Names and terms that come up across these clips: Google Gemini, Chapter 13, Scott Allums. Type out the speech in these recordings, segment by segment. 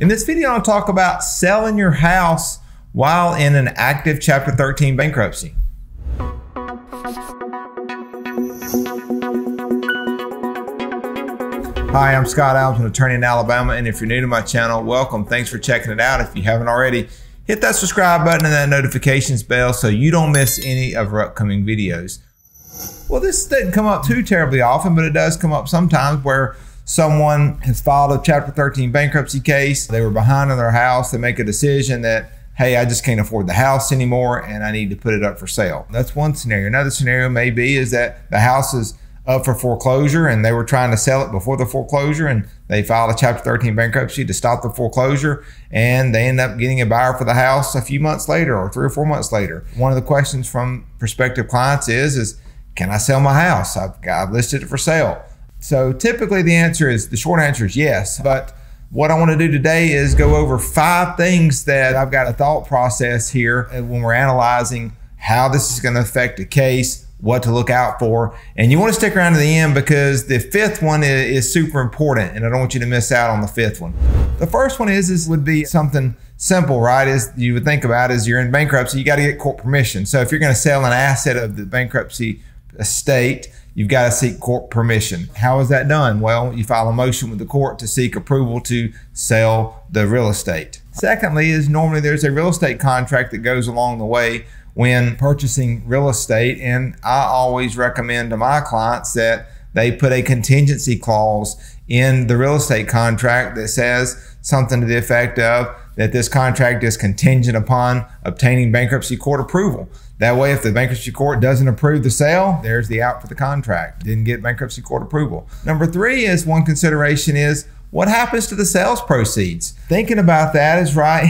In this video, I'll talk about selling your house while in an active Chapter 13 bankruptcy. Hi, I'm Scott Allums, an attorney in Alabama, and if you're new to my channel, welcome. Thanks for checking it out. If you haven't already, hit that subscribe button and that notifications bell so you don't miss any of our upcoming videos. Well, this doesn't come up too terribly often, but it does come up sometimes where someone has filed a Chapter 13 bankruptcy case. They were behind on their house. They make a decision that, hey, I just can't afford the house anymore and I need to put it up for sale. That's one scenario. Another scenario may be is that the house is up for foreclosure and they were trying to sell it before the foreclosure and they filed a Chapter 13 bankruptcy to stop the foreclosure, and they end up getting a buyer for the house a few months later or 3 or 4 months later. One of the questions from prospective clients is can I sell my house? I've listed it for sale. So typically the short answer is yes, but what I want to do today is go over 5 things that I've got a thought process here when we're analyzing how this is going to affect a case, what to look out for. And you want to stick around to the end because the 5th one is super important and I don't want you to miss out on the 5th one. The first one would be something simple, right? Is you would think about is you're in bankruptcy, you got to get court permission. So if you're going to sell an asset of the bankruptcy estate, you've got to seek court permission. How is that done? Well, you file a motion with the court to seek approval to sell the real estate. Secondly is normally there's a real estate contract that goes along the way when purchasing real estate, and I always recommend to my clients that they put a contingency clause in the real estate contract that says something to the effect of that this contract is contingent upon obtaining bankruptcy court approval. That way, if the bankruptcy court doesn't approve the sale, there's the out for the contract. Didn't get bankruptcy court approval. Number 3 is one consideration is what happens to the sales proceeds? Thinking about that is right,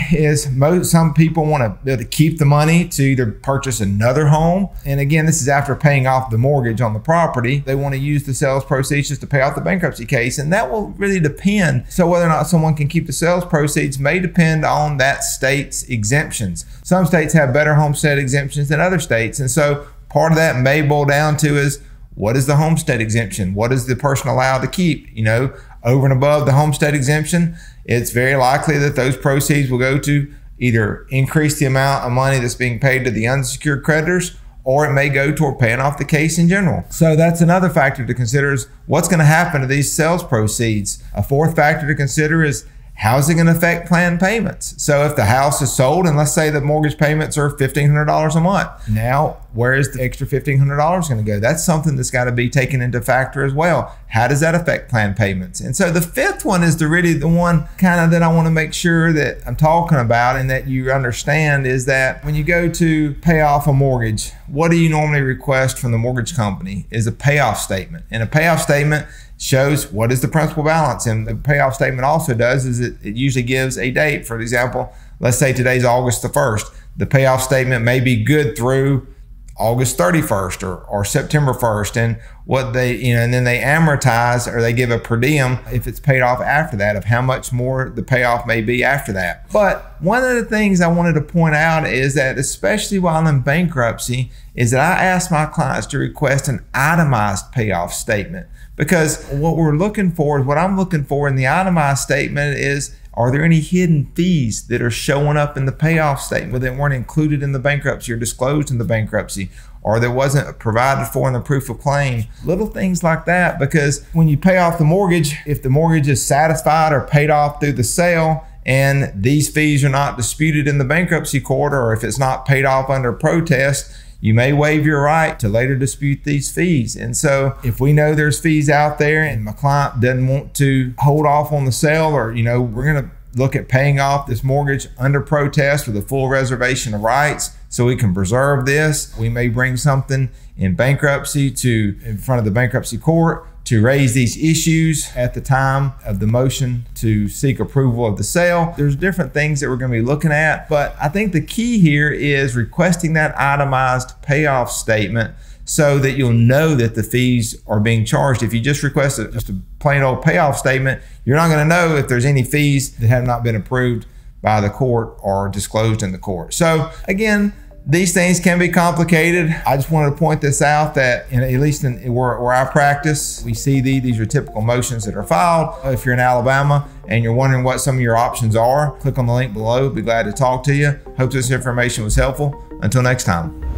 some people want to be able to keep the money to either purchase another home. And again, this is after paying off the mortgage on the property. They want to use the sales proceeds just to pay off the bankruptcy case. And that will really depend. So whether or not someone can keep the sales proceeds may depend on that state's exemptions. Some states have better homestead exemptions than other states. And so part of that may boil down to is, what is the homestead exemption? What is the person allowed to keep? You know, over and above the homestead exemption, it's very likely that those proceeds will go to either increase the amount of money that's being paid to the unsecured creditors, or it may go toward paying off the case in general. So that's another factor to consider is what's going to happen to these sales proceeds. A 4th factor to consider is how's it going to affect planned payments? So if the house is sold and let's say the mortgage payments are $1,500 a month, now where is the extra $1,500 going to go? That's something that's got to be taken into factor as well. How does that affect planned payments? And so the 5th one is really the one kind of that I want to make sure that I'm talking about and that you understand is that when you go to pay off a mortgage, what do you normally request from the mortgage company is a payoff statement. And a payoff statement shows what is the principal balance, and the payoff statement also does is it usually gives a date. For example, let's say today's August the 1st. The payoff statement may be good through August 31st or September 1st, and what they, you know, and then they amortize or they give a per diem if it's paid off after that of how much more the payoff may be after that. But one of the things I wanted to point out is that especially while in bankruptcy is that I ask my clients to request an itemized payoff statement, because what we're looking for is what I'm looking for in the itemized statement is, are there any hidden fees that are showing up in the payoff statement that weren't included in the bankruptcy or disclosed in the bankruptcy, or that wasn't provided for in the proof of claim? Little things like that, because when you pay off the mortgage, if the mortgage is satisfied or paid off through the sale and these fees are not disputed in the bankruptcy court, or if it's not paid off under protest, you may waive your right to later dispute these fees. And so if we know there's fees out there and my client doesn't want to hold off on the sale, or, you know, we're going to look at paying off this mortgage under protest with a full reservation of rights so we can preserve this. We may bring something in bankruptcy in front of the bankruptcy court to raise these issues at the time of the motion to seek approval of the sale. There's different things that we're going to be looking at, but I think the key here is requesting that itemized payoff statement so that you'll know that the fees are being charged. If you just request just a plain old payoff statement, you're not going to know if there's any fees that have not been approved by the court or disclosed in the court. So again, these things can be complicated. I just wanted to point this out that, at least where I practice, we see these are typical motions that are filed. If you're in Alabama and you're wondering what some of your options are, click on the link below. Be glad to talk to you. Hope this information was helpful. Until next time.